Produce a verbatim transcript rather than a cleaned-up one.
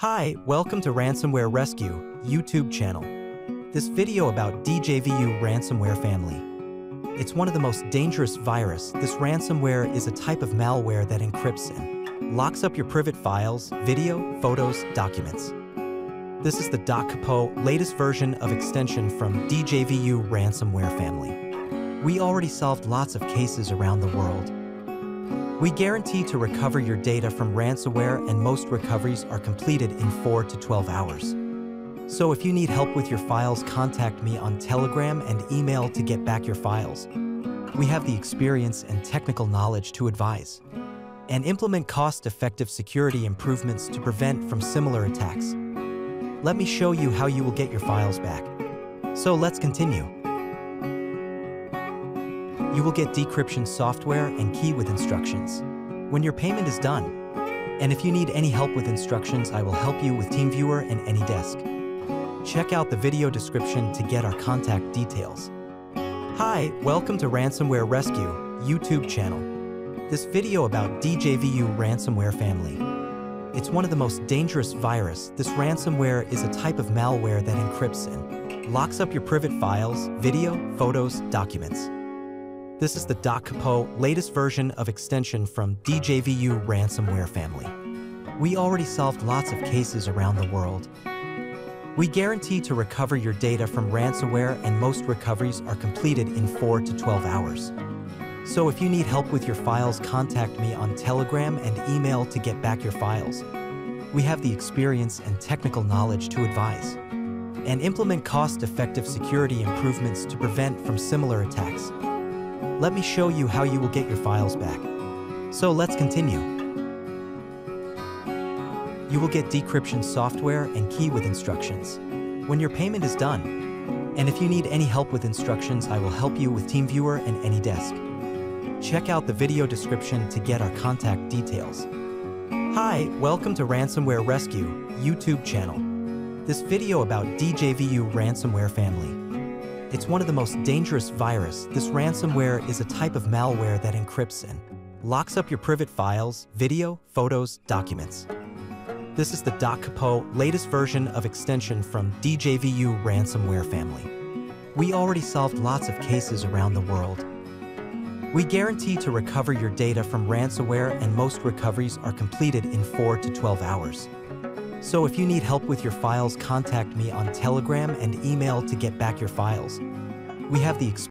Hi, welcome to Ransomware Rescue YouTube channel. This video about D J V U ransomware family. It's one of the most dangerous virus. This ransomware is a type of malware that encrypts and locks up your private files, video, photos, documents. This is the .Cdpo latest version of extension from D J V U ransomware family. We already solved lots of cases around the world. We guarantee to recover your data from ransomware, and most recoveries are completed in four to twelve hours. So if you need help with your files, contact me on Telegram and email to get back your files. We have the experience and technical knowledge to advise and implement cost-effective security improvements to prevent from similar attacks. Let me show you how you will get your files back. So let's continue. You will get decryption software and key with instructions when your payment is done. And if you need any help with instructions, I will help you with TeamViewer and AnyDesk. Check out the video description to get our contact details. Hi, welcome to Ransomware Rescue YouTube channel. This video about D J V U ransomware family. It's one of the most dangerous virus. This ransomware is a type of malware that encrypts and locks up your private files, video, photos, documents. This is the .Cdpo latest version of extension from D J V U ransomware family. We already solved lots of cases around the world. We guarantee to recover your data from ransomware, and most recoveries are completed in four to twelve hours. So if you need help with your files, contact me on Telegram and email to get back your files. We have the experience and technical knowledge to advise and implement cost-effective security improvements to prevent from similar attacks. Let me show you how you will get your files back. So let's continue. You will get decryption software and key with instructions when your payment is done. And if you need any help with instructions, I will help you with TeamViewer and AnyDesk. Check out the video description to get our contact details. Hi, welcome to Ransomware Rescue YouTube channel. This video about D J V U ransomware family. It's one of the most dangerous virus. This ransomware is a type of malware that encrypts and locks up your private files, video, photos, documents. This is the .Cdpo latest version of extension from D J V U ransomware family. We already solved lots of cases around the world. We guarantee to recover your data from ransomware, and most recoveries are completed in four to twelve hours. So if you need help with your files, contact me on Telegram and email to get back your files. We have the experience.